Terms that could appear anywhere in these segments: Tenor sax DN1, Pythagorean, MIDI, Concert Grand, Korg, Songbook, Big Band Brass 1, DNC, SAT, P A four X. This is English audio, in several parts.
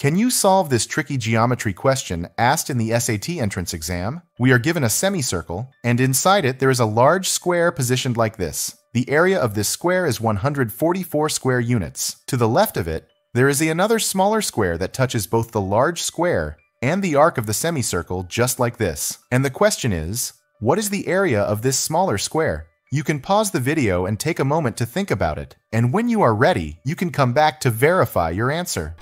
Can you solve this tricky geometry question asked in the SAT entrance exam? We are given a semicircle, and inside it there is a large square positioned like this. The area of this square is 144 square units. To the left of it, there is another smaller square that touches both the large square and the arc of the semicircle just like this. And the question is, what is the area of this smaller square? You can pause the video and take a moment to think about it, and when you are ready, you can come back to verify your answer.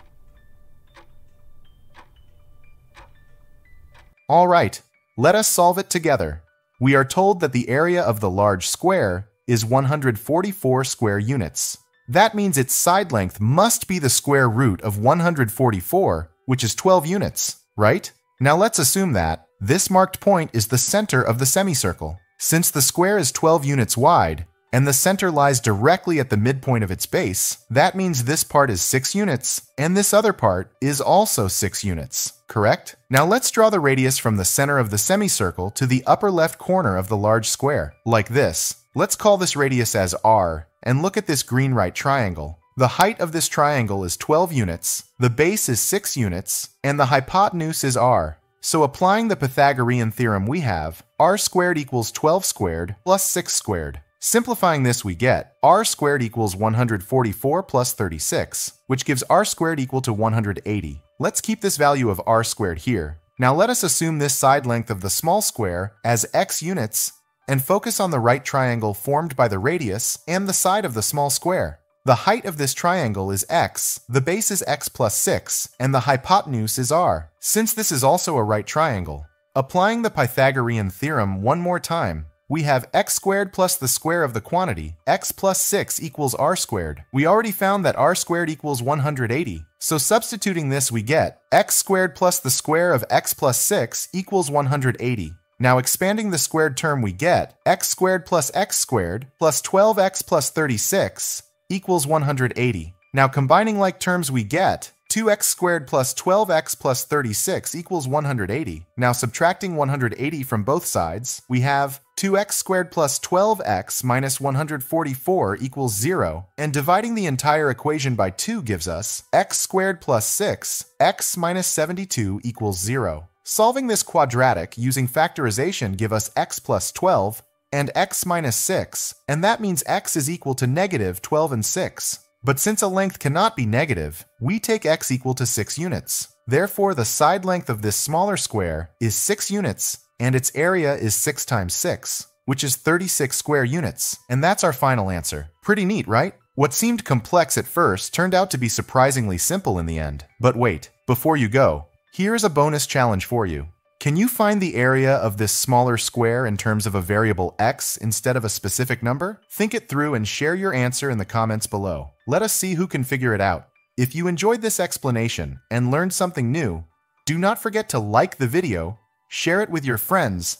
All right, let us solve it together. We are told that the area of the large square is 144 square units. That means its side length must be the square root of 144, which is 12 units, right? Now let's assume that this marked point is the center of the semicircle. Since the square is 12 units wide, and the center lies directly at the midpoint of its base, that means this part is 6 units, and this other part is also 6 units, correct? Now let's draw the radius from the center of the semicircle to the upper left corner of the large square, like this. Let's call this radius as R, and look at this green right triangle. The height of this triangle is 12 units, the base is 6 units, and the hypotenuse is R. So applying the Pythagorean theorem we have, R squared equals 12 squared plus 6 squared. Simplifying this, we get R squared equals 144 plus 36, which gives R squared equal to 180. Let's keep this value of R squared here. Now let us assume this side length of the small square as X units and focus on the right triangle formed by the radius and the side of the small square. The height of this triangle is X, the base is X plus 6, and the hypotenuse is R. Since this is also a right triangle, applying the Pythagorean theorem one more time, we have X squared plus the square of the quantity, X plus 6 equals R squared. We already found that R squared equals 180, so substituting this we get X squared plus the square of X plus 6 equals 180. Now expanding the squared term we get X squared plus X squared plus 12X plus 36 equals 180. Now combining like terms we get 2x squared plus 12x plus 36 equals 180. Now subtracting 180 from both sides, we have 2x squared plus 12x minus 144 equals 0, and dividing the entire equation by 2 gives us x squared plus 6, x minus 72 equals 0. Solving this quadratic using factorization gives us x plus 12 and x minus 6, and that means x is equal to negative 12 and 6. But since a length cannot be negative, we take x equal to 6 units. Therefore, the side length of this smaller square is 6 units, and its area is 6 times 6, which is 36 square units. And that's our final answer. Pretty neat, right? What seemed complex at first turned out to be surprisingly simple in the end. But wait, before you go, here is a bonus challenge for you. Can you find the area of this smaller square in terms of a variable x instead of a specific number? Think it through and share your answer in the comments below. Let us see who can figure it out. If you enjoyed this explanation and learned something new, do not forget to like the video, share it with your friends,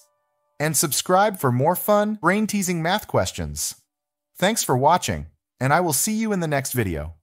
and subscribe for more fun, brain-teasing math questions. Thanks for watching, and I will see you in the next video.